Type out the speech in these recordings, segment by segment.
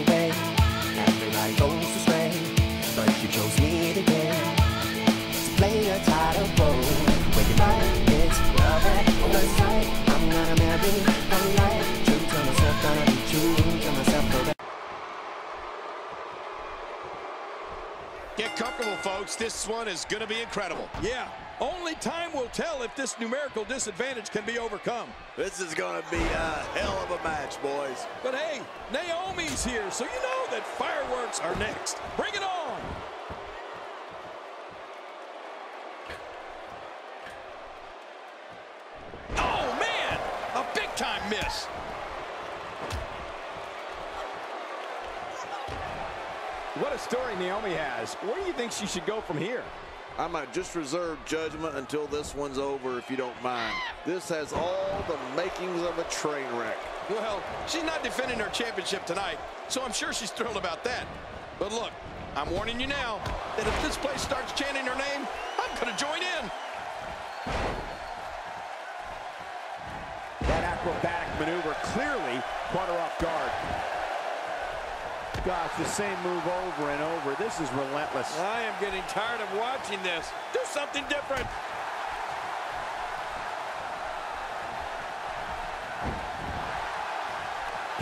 other way, everybody goes this way, but you chose me to get to play a title role. When you're right, it's perfect. On the side, I'm gonna marry my life. True to myself, gonna be true to myself forever. Get comfortable, folks. This one is going to be incredible. Yeah, only time will tell if this numerical disadvantage can be overcome. This is going to be a hell of a match, boys. But hey, Naomi's here, so you know that fireworks are next. Bring it on. Oh, man, a big-time miss. What a story Naomi has. Where do you think she should go from here? I might just reserve judgment until this one's over, if you don't mind. This has all the makings of a train wreck. Well, she's not defending her championship tonight, so I'm sure she's thrilled about that. But look, I'm warning you now that if this place starts chanting her name, I'm going to join in. That acrobatic maneuver clearly caught her off guard. Gosh, the same move over and over. This is relentless. I am getting tired of watching this. Do something different.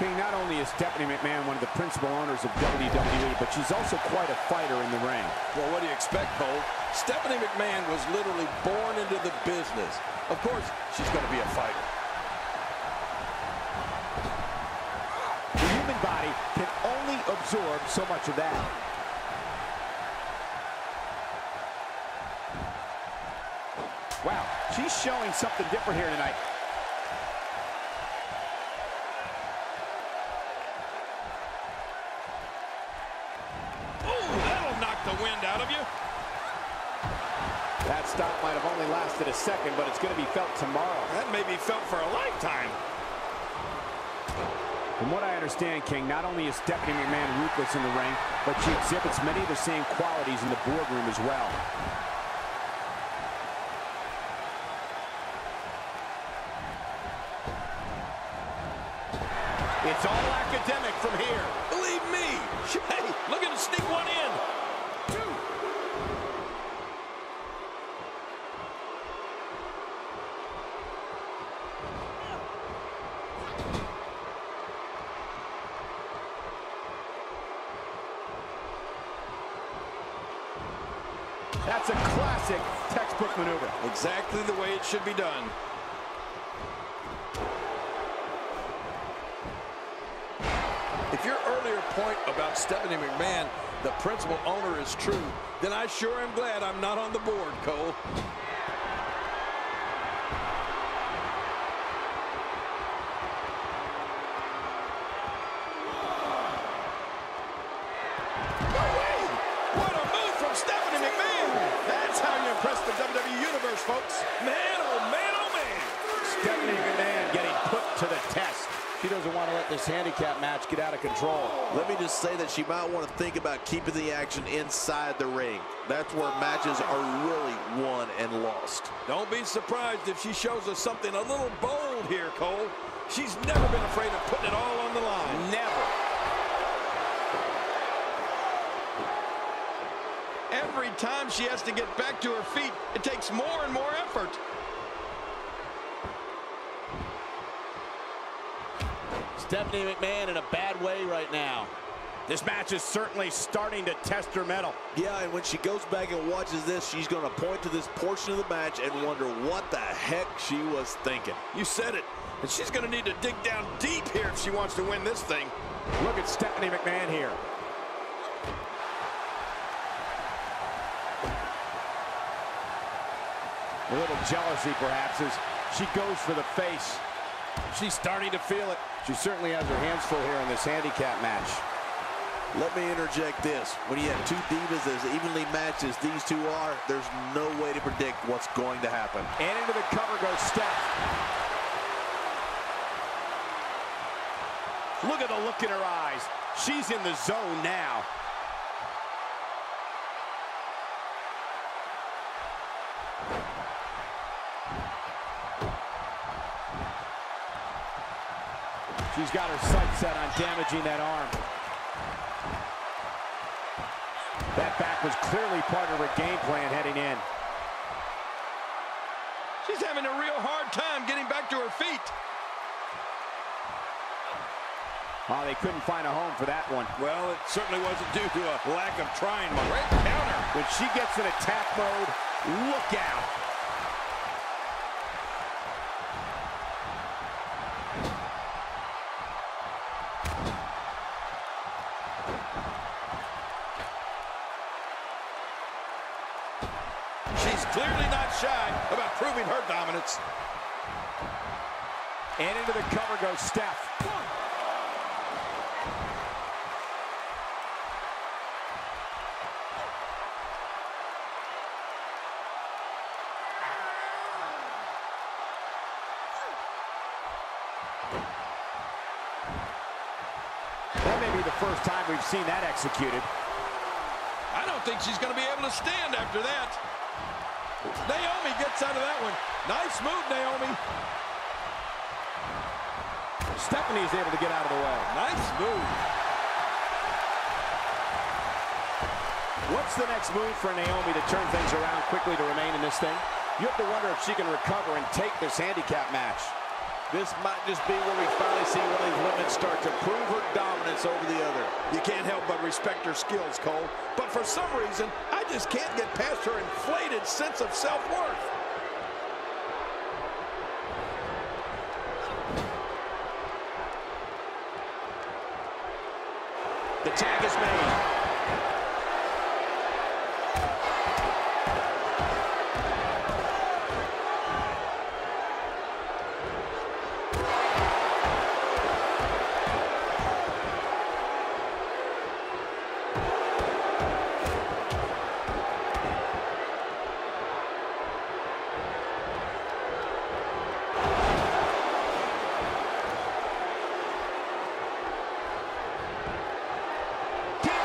King, not only is Stephanie McMahon one of the principal owners of WWE, but she's also quite a fighter in the ring. Well, what do you expect, Cole? Stephanie McMahon was literally born into the business. Of course, she's going to be a fighter. Body can only absorb so much of that. Wow, she's showing something different here tonight. Ooh, that'll knock the wind out of you. That stop might have only lasted a second, but it's going to be felt tomorrow. That may be felt for a lifetime. From what I understand, King, not only is Stephanie McMahon ruthless in the ring, but she exhibits many of the same qualities in the boardroom as well. It's all academic from here. Believe me. Hey, looking to sneak one in. Two. That's a classic textbook maneuver. Exactly the way it should be done. If your earlier point about Stephanie McMahon, the principal owner, is true, then I sure am glad I'm not on the board, Cole. Folks, man, oh man, oh man. Stephanie McMahon getting put to the test. She doesn't want to let this handicap match get out of control. Let me just say that she might want to think about keeping the action inside the ring. That's where matches are really won and lost. Don't be surprised if she shows us something a little bold here, Cole. She's never been afraid of putting it all on the line. Never. Every time she has to get back to her feet, it takes more and more effort. Stephanie McMahon in a bad way right now. This match is certainly starting to test her mettle. Yeah, and when she goes back and watches this, she's going to point to this portion of the match and wonder what the heck she was thinking. You said it. And she's going to need to dig down deep here if she wants to win this thing. Look at Stephanie McMahon here. A little jealousy, perhaps, as she goes for the face. She's starting to feel it. She certainly has her hands full here in this handicap match. Let me interject this. When you have two divas as evenly matched as these two are, there's no way to predict what's going to happen. And into the cover goes Steph. Look at the look in her eyes. She's in the zone now. She's got her sights set on damaging that arm. back was clearly part of her game plan heading in. She's having a real hard time getting back to her feet. Oh, they couldn't find a home for that one. Well, it certainly wasn't due to a lack of trying. Great counter. When she gets in attack mode, look out. She's clearly not shy about proving her dominance. And into the cover goes Steph. That may be the first time we've seen that executed. I don't think she's going to be able to stand after that. Naomi gets out of that one. Nice move, Naomi. Stephanie's able to get out of the way. Nice move. What's the next move for Naomi to turn things around quickly to remain in this thing? You have to wonder if she can recover and take this handicap match. This might just be where we finally see one of these women start to prove her dominance over the other. You can't help but respect her skills, Cole. But for some reason, I just can't get past her inflated sense of self-worth. The tag is made.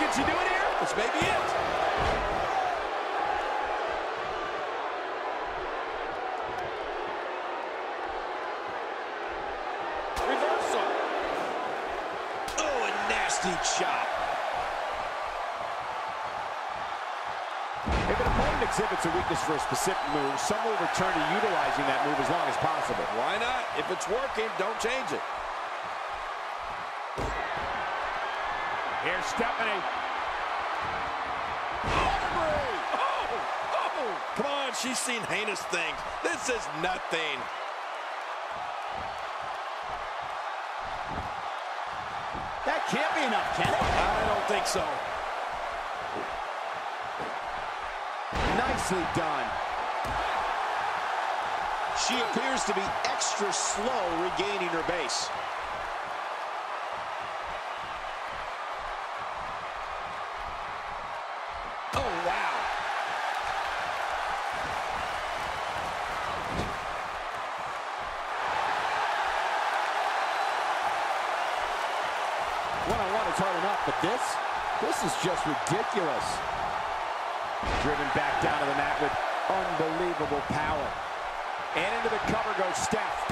Did she do it here? This may be it. Reversal. Oh, a nasty chop. If an opponent exhibits a weakness for a specific move, some will return to utilizing that move as long as possible. Why not? If it's working, don't change it. Here's Stephanie. Oh! Come on, she's seen heinous things. This is nothing. That can't be enough, can it? I don't think so. Nicely done. She appears to be extra slow regaining her base. One-on-one is hard enough, but this is just ridiculous. Driven back down to the mat with unbelievable power. And into the cover goes Steph.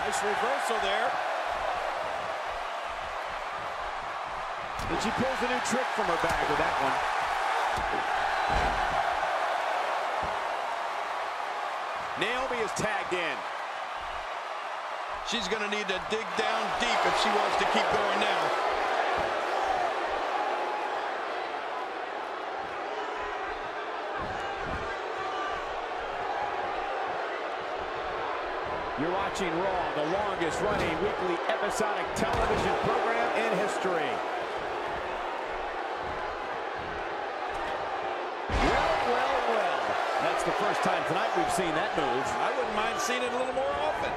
Nice reversal there. And she pulls a new trick from her bag with that one. Naomi is tagged in. She's going to need to dig down deep if she wants to keep going now. You're watching Raw, the longest running weekly episodic television program in history. Well, well. That's the first time tonight we've seen that move. I wouldn't mind seeing it a little more often.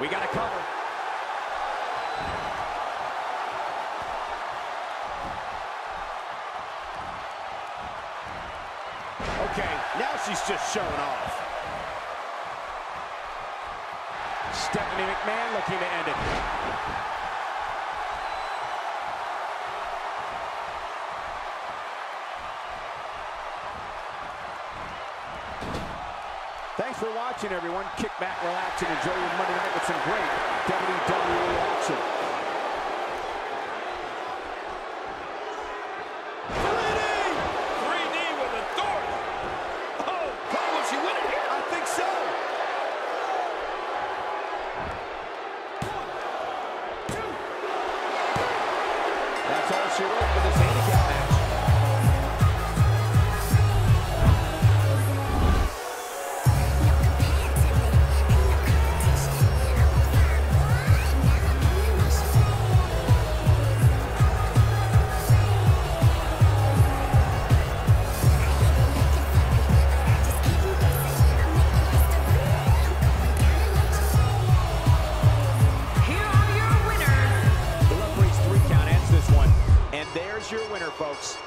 We got a cover. Okay, now she's just showing off. Stephanie McMahon looking to end it. Thanks. Thanks for watching, everyone. Kick back, relax, and enjoy your Monday night with some great WWE action.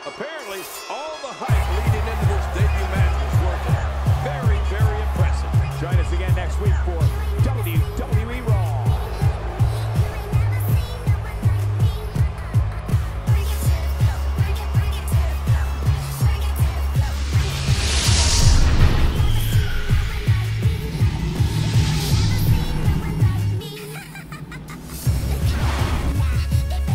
Apparently, all the hype leading into this debut match is working. Very, very impressive. Join us again next week for WWE.